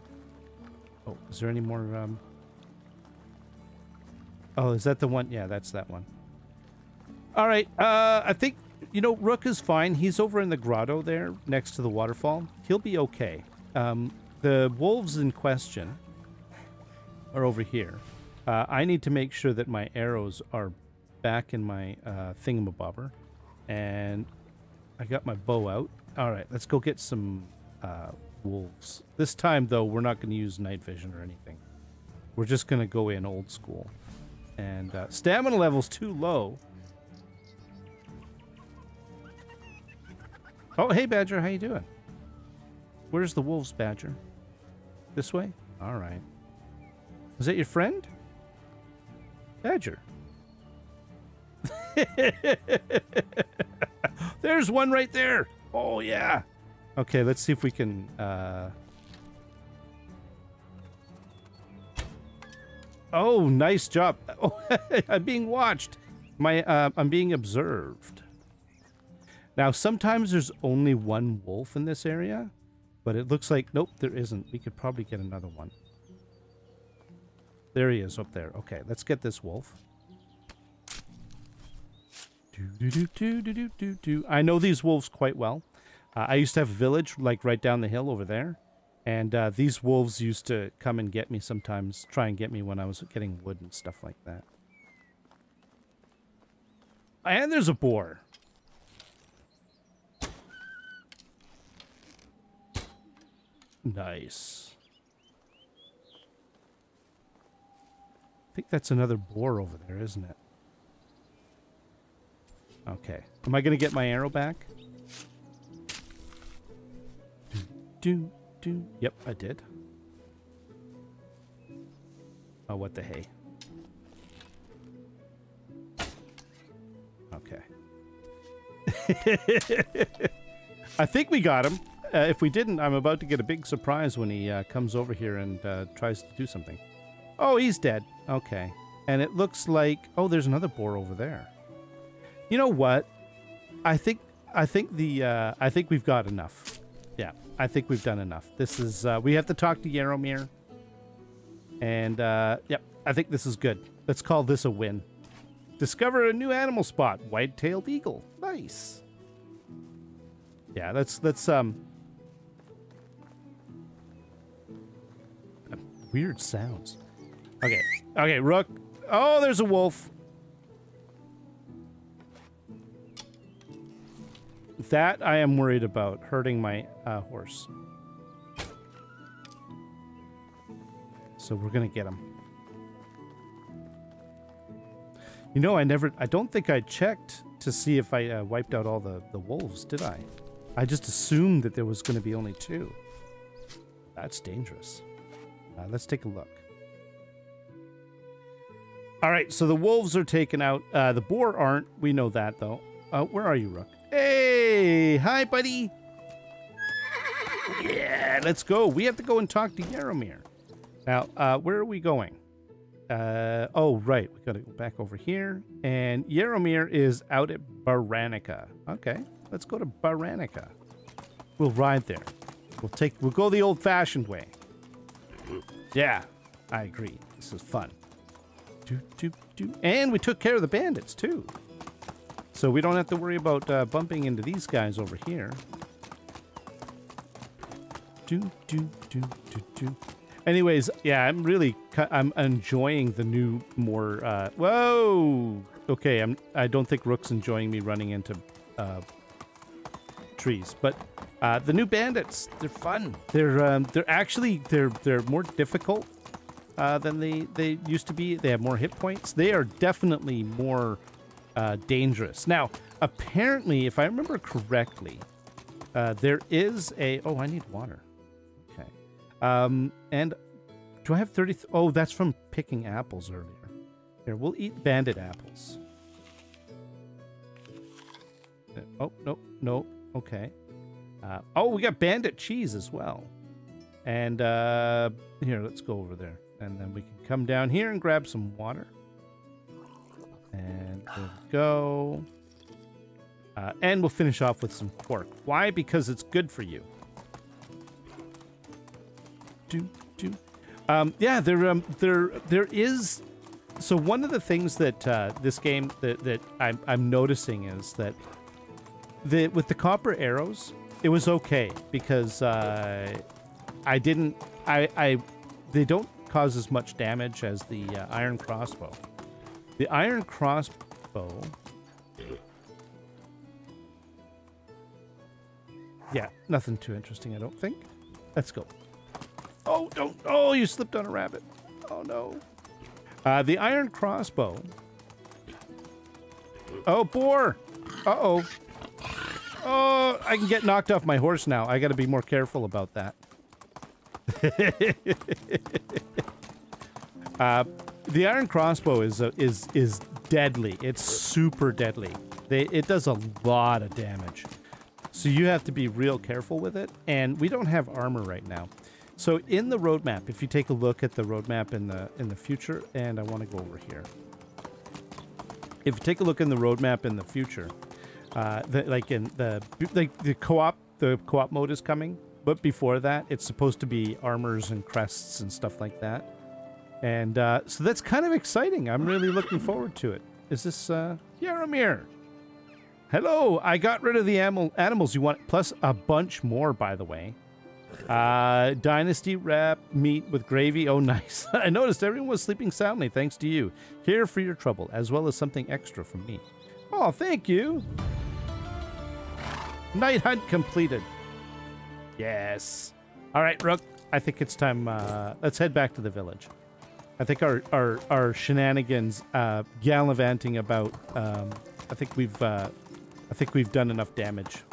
oh, is there any more? Um... Oh, is that the one? Yeah, that's that one. All right. Uh, I think, you know, Rook is fine. He's over in the grotto there next to the waterfall. He'll be okay. Um, the wolves in question are over here. Uh, I need to make sure that my arrows are back in my uh, thingamabobber. And I got my bow out. All right, let's go get some uh, wolves. This time, though, we're not going to use night vision or anything. We're just going to go in old school. And uh, stamina level's too low. Oh, hey, Badger. How you doing? Where's the wolves, Badger? This way? All right. Is that your friend? Badger. There's one right there. Oh, yeah. Okay, let's see if we can... Uh... Oh, nice job. Oh, I'm being watched. My, uh, I'm being observed. Now, sometimes there's only one wolf in this area, but it looks like, nope, there isn't. We could probably get another one. There he is, up there. Okay, let's get this wolf. Do, do, do, do, do, do, do. I know these wolves quite well. Uh, I used to have a village, like, right down the hill over there. And uh, these wolves used to come and get me sometimes, try and get me when I was getting wood and stuff like that. And there's a boar. Nice. I think that's another boar over there, isn't it? Okay. Am I going to get my arrow back? Do, do, do. Yep, I did. Oh, what the hey. Okay. I think we got him. Uh, if we didn't, I'm about to get a big surprise when he uh, comes over here and uh, tries to do something. Oh, he's dead. Okay. And it looks like... Oh, there's another boar over there. You know what? I think I think the uh, I think we've got enough. Yeah, I think we've done enough. This is uh, we have to talk to Jaromir, and uh, yep, I think this is good. Let's call this a win. Discover a new animal spot: white-tailed eagle. Nice. Yeah, let's let's um. Weird sounds. Okay, okay, rook. Oh, there's a wolf. That I am worried about, hurting my uh, horse. So we're gonna get him. You know, I never, I don't think I checked to see if I uh, wiped out all the, the wolves, did I? I just assumed that there was gonna be only two. That's dangerous. Uh, let's take a look. All right, so the wolves are taken out. Uh, the boar aren't, we know that though. Uh, where are you, rook? Hey, hi, buddy. Yeah, let's go. We have to go and talk to Jaromir. Now, uh, where are we going? Uh, oh, right. We got to go back over here. And Jaromir is out at Baranica. Okay, let's go to Baranica. We'll ride there. We'll take. We'll go the old-fashioned way. Yeah, I agree. This is fun. Do, do, do. And we took care of the bandits too. So we don't have to worry about uh, bumping into these guys over here. Do, do, do, do, do. Anyways, yeah, I'm really, I'm enjoying the new, more, uh, whoa! Okay, I'm, I don't think Rook's enjoying me running into uh, trees, but uh, the new bandits, they're fun. They're, um, they're actually, they're, they're more difficult uh, than they, they used to be. They have more hit points. They are definitely more... Uh, dangerous. Now, apparently, if I remember correctly, uh, there is a... Oh, I need water. Okay. Um, and do I have thirty... Th oh, that's from picking apples earlier. Here, we'll eat bandit apples. Uh, oh, no, no. Okay. Uh, oh, we got bandit cheese as well. And uh, here, let's go over there. And then we can come down here and grab some water. And we'll go. Uh, and we'll finish off with some pork. Why? Because it's good for you. Do, do. Um, yeah, there, um, there, there is... So one of the things that uh, this game that, that I'm, I'm noticing is that the, with the copper arrows, it was okay. Because uh, I didn't... I, I, they don't cause as much damage as the uh, iron crossbow. The iron crossbow. Yeah, nothing too interesting, I don't think. Let's go. Oh, don't. Oh, you slipped on a rabbit. Oh, no. Uh, the iron crossbow. Oh, boar. Uh-oh. Oh, I can get knocked off my horse now. I got to be more careful about that. uh... The iron crossbow is uh, is is deadly. It's super deadly. They, it does a lot of damage, so you have to be real careful with it. And we don't have armor right now, so in the roadmap, if you take a look at the roadmap in the in the future, and I want to go over here. If you take a look in the roadmap in the future, uh, the, like in the like the co-op the co-op mode is coming, but before that, it's supposed to be armors and crests and stuff like that. And uh, so that's kind of exciting. I'm really looking forward to it. Is this uh, Jaromir? Hello, I got rid of the animal animals you want, plus a bunch more, by the way. Uh, Dynasty wrap, meat with gravy. Oh, nice. I noticed everyone was sleeping soundly, thanks to you. Here for your trouble, as well as something extra from me. Oh, thank you. Night hunt completed. Yes. All right, Rook. I think it's time. Uh, let's head back to the village. I think our our, our shenanigans, uh, gallivanting about. Um, I think we've. Uh, I think we've done enough damage.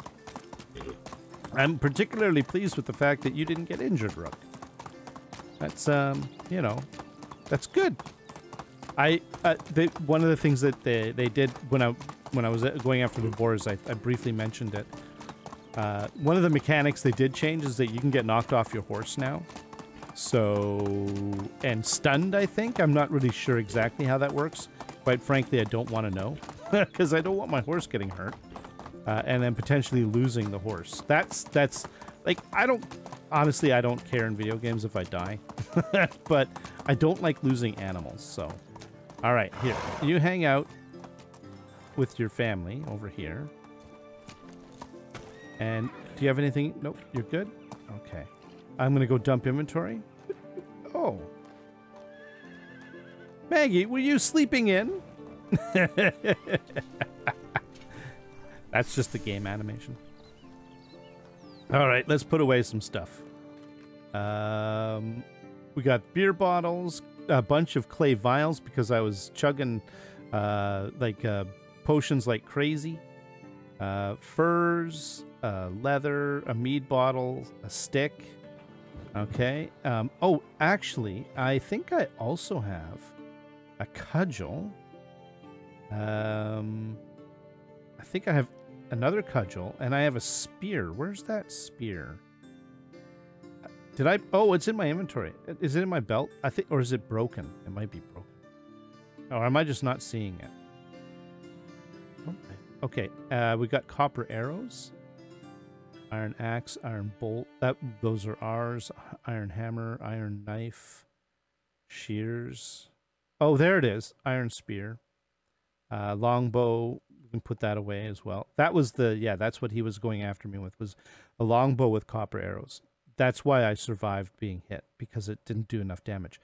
I'm particularly pleased with the fact that you didn't get injured, Rook. That's um, you know, that's good. I uh, they, one of the things that they they did when I when I was going after the boars, I, I briefly mentioned it. Uh, one of the mechanics they did change is that you can get knocked off your horse now. So, and stunned, I think. I'm not really sure exactly how that works. Quite frankly, I don't want to know because I don't want my horse getting hurt uh, and then potentially losing the horse. That's, that's like, I don't, honestly, I don't care in video games if I die, but I don't like losing animals. So, all right, here, you hang out with your family over here. And do you have anything? Nope, you're good? Okay. I'm going to go dump inventory. Oh. Maggie, were you sleeping in? That's just the game animation. All right, let's put away some stuff. Um, we got beer bottles, a bunch of clay vials because I was chugging uh, like uh, potions like crazy. Uh, furs... Uh, leather, a mead bottle, a stick. Okay. Um, oh, actually, I think I also have a cudgel. Um, I think I have another cudgel, and I have a spear. Where's that spear? Did I? Oh, it's in my inventory. Is it in my belt? I think, or is it broken? It might be broken. Or am I just not seeing it? Okay. Uh, we got copper arrows. Iron axe, iron bolt. That, those are ours. Iron hammer, iron knife, shears. Oh, there it is. Iron spear. Uh, longbow. We can put that away as well. That was the, yeah, that's what he was going after me with, was a longbow with copper arrows. That's why I survived being hit, because it didn't do enough damage.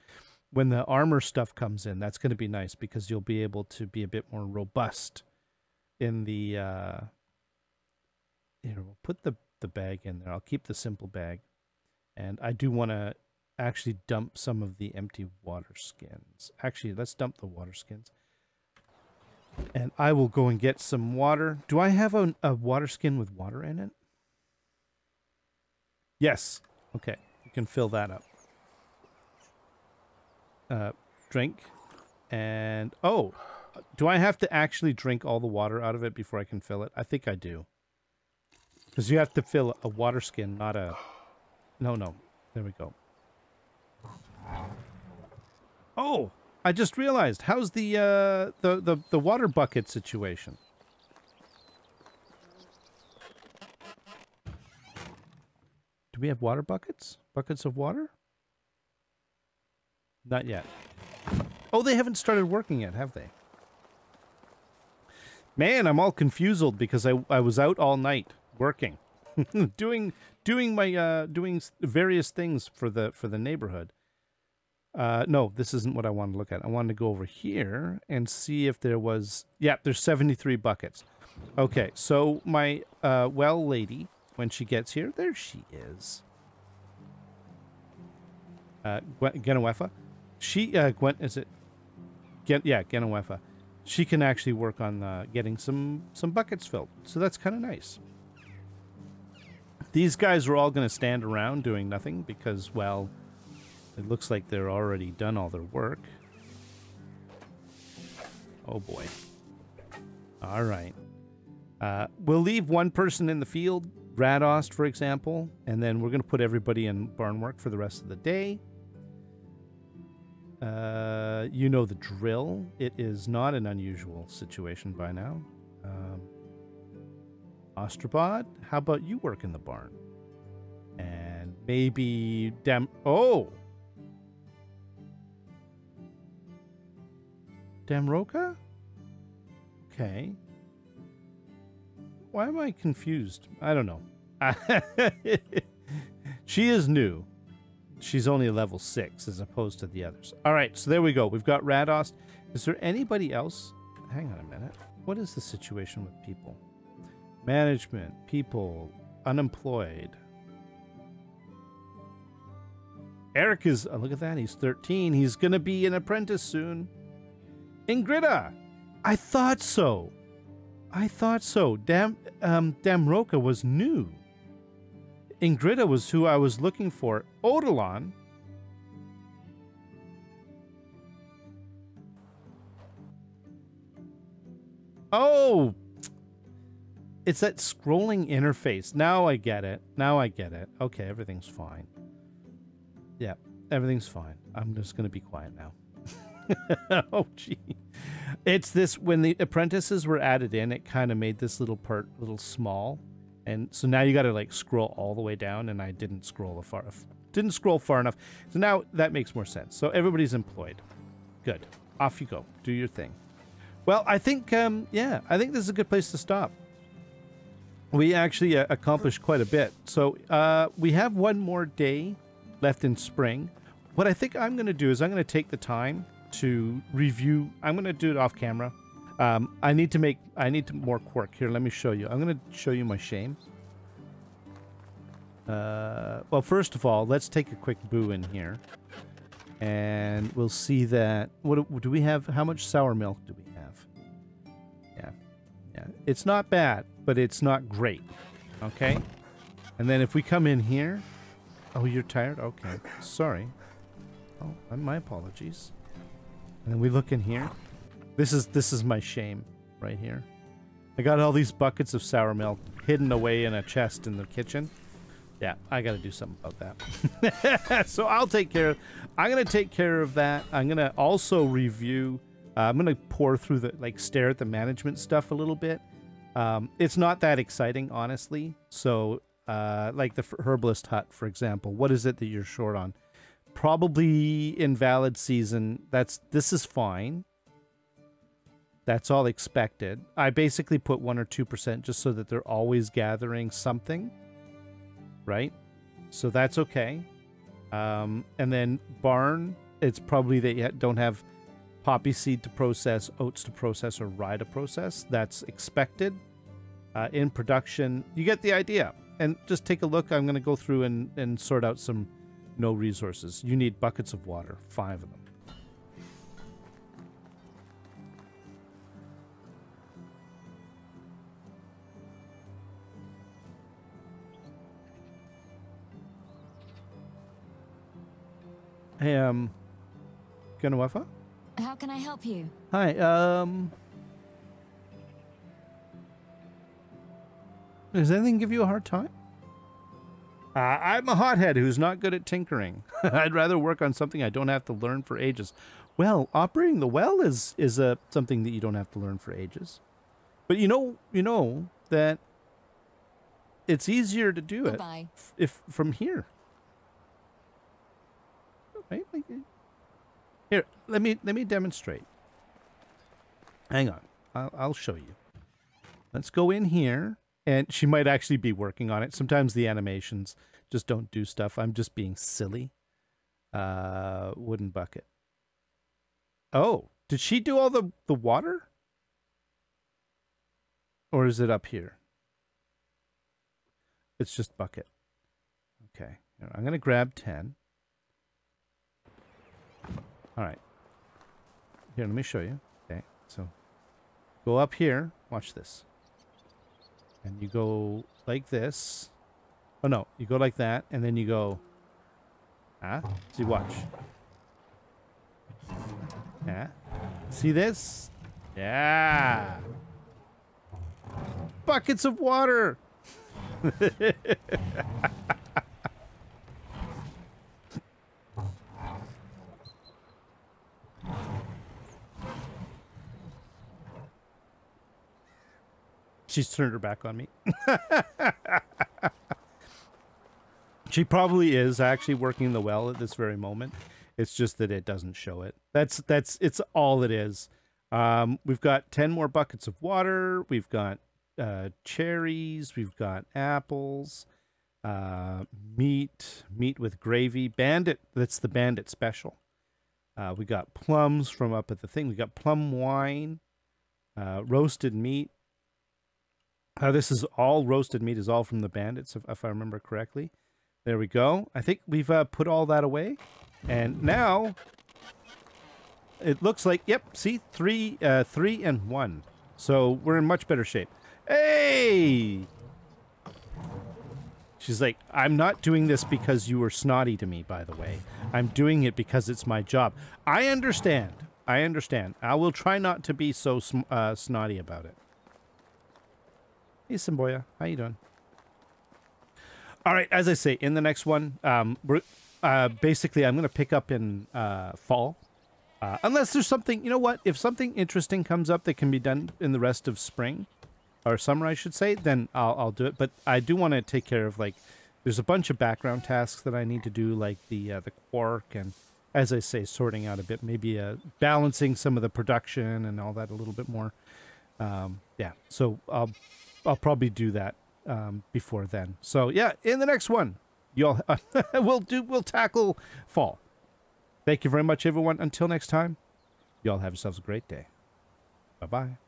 When the armor stuff comes in, that's going to be nice, because you'll be able to be a bit more robust in the, uh, you know, we'll put the the bag in there. I'll keep the simple bag. And I do want to actually dump some of the empty water skins. Actually, let's dump the water skins. And I will go and get some water. Do I have a, a water skin with water in it? Yes. Okay. You can fill that up. Uh, drink. And, oh, do I have to actually drink all the water out of it before I can fill it? I think I do. Because you have to fill a water skin, not a... No, no. There we go. Oh! I just realized. How's the, uh, the, the, the water bucket situation? Do we have water buckets? Buckets of water? Not yet. Oh, they haven't started working yet, have they? Man, I'm all confused because I, I was out all night. Working, doing doing my uh, doing various things for the for the neighborhood. Uh, no, this isn't what I want to look at. I wanted to go over here and see if there was. Yeah, there's seventy-three buckets. Okay, so my uh, well lady, when she gets here, there she is. Uh, Genowefa, she uh, Gwen is it? Gen yeah, Genowefa. She can actually work on uh, getting some some buckets filled. So that's kind of nice. These guys are all going to stand around doing nothing because, well, it looks like they're already done all their work. Oh, boy. All right. Uh, we'll leave one person in the field, Radost, for example, and then we're going to put everybody in barn work for the rest of the day. Uh, you know the drill. It is not an unusual situation by now. Um, Ostrobot, how about you work in the barn? And maybe... Dam- oh! Damroca? Okay. Why am I confused? I don't know. She is new. She's only level six as opposed to the others. All right, so there we go. We've got Radost. Is there anybody else? Hang on a minute. What is the situation with people? Management, people, unemployed. Eric is, oh, look at that, he's thirteen. He's going to be an apprentice soon. Ingrida! I thought so. I thought so. Dam, um, Damroca was new. Ingrida was who I was looking for. Odilon. Oh! It's that scrolling interface. Now I get it. Now I get it. Okay, everything's fine. Yeah, everything's fine. I'm just going to be quiet now. Oh, gee. It's this, when the apprentices were added in, it kind of made this little part a little small. And so now you got to like scroll all the way down, and I didn't scroll far, didn't scroll far enough. So now that makes more sense. So everybody's employed. Good. Off you go. Do your thing. Well, I think, um, yeah, I think this is a good place to stop. We actually uh, accomplished quite a bit. So uh, we have one more day left in spring. What I think I'm going to do is I'm going to take the time to review. I'm going to do it off camera. Um, I need to make, I need to more quirk here. Let me show you. I'm going to show you my shame. Uh, well, first of all, let's take a quick boo in here and we'll see that. What do we have? How much sour milk do we have? Yeah. Yeah. It's not bad, but it's not great. Okay. And then if we come in here, oh, you're tired? Okay. Sorry. Oh, my apologies. And then we look in here. This is this is my shame right here. I got all these buckets of sour milk hidden away in a chest in the kitchen. Yeah, I got to do something about that. So I'll take care of, I'm going to take care of that. I'm going to also review. Uh, I'm going to pour through the, like, stare at the management stuff a little bit. Um, it's not that exciting, honestly. So, uh, like the herbalist hut, for example. What is it that you're short on? Probably invalid season. That's, this is fine. That's all expected. I basically put one or two percent just so that they're always gathering something, right? So that's okay. Um, and then barn, it's probably they don't have poppy seed to process, oats to process, or rye to process. That's expected. Uh, in production, you get the idea. And just take a look. I'm going to go through and, and sort out some no resources. You need buckets of water, five of them. Hey, um, Genowefa? How can I help you? Hi, um... does anything give you a hard time? Uh, I'm a hothead who's not good at tinkering. I'd rather work on something I don't have to learn for ages. Well, operating the well is, is uh, something that you don't have to learn for ages. But you know, you know that it's easier to do Goodbye. it if from here. Right? Like, here, let me let me demonstrate. Hang on, I'll, I'll show you. Let's go in here, and she might actually be working on it. Sometimes the animations just don't do stuff. I'm just being silly. Uh, wooden bucket. Oh, did she do all the the water? Or is it up here? It's just bucket. Okay, here, I'm gonna grab ten. All right. Here, let me show you. Okay, so go up here. Watch this. And you go like this. Oh, no. You go like that, and then you go... Ah. See, watch. Yeah. See this? Yeah. Buckets of water! She's turned her back on me. She probably is actually working the well at this very moment. It's just that it doesn't show it. That's that's it's all it is. Um, we've got ten more buckets of water. We've got uh, cherries. We've got apples. Uh, meat, meat with gravy. Bandit, that's the bandit special. Uh, we got plums from up at the thing. We got plum wine, uh, roasted meat. Uh, this is all roasted meat is all from the bandits, if, if I remember correctly. There we go. I think we've uh, put all that away. And now it looks like, yep, see, three, uh, three and one. So we're in much better shape. Hey! She's like, I'm not doing this because you were snotty to me, by the way. I'm doing it because it's my job. I understand. I understand. I will try not to be so uh, snotty about it. Hey, Simboya. How you doing? All right. As I say, in the next one, um, we're, uh, basically, I'm going to pick up in uh, fall. Uh, unless there's something, you know what? If something interesting comes up that can be done in the rest of spring... or summer, I should say, then I'll, I'll do it. But I do want to take care of, like, there's a bunch of background tasks that I need to do, like the uh, the quark and, as I say, sorting out a bit, maybe uh, balancing some of the production and all that a little bit more. Um, yeah, so I'll, I'll probably do that um, before then. So, yeah, in the next one, y'all uh, we'll do we'll tackle fall. Thank you very much, everyone. Until next time, y'all have yourselves a great day. Bye-bye.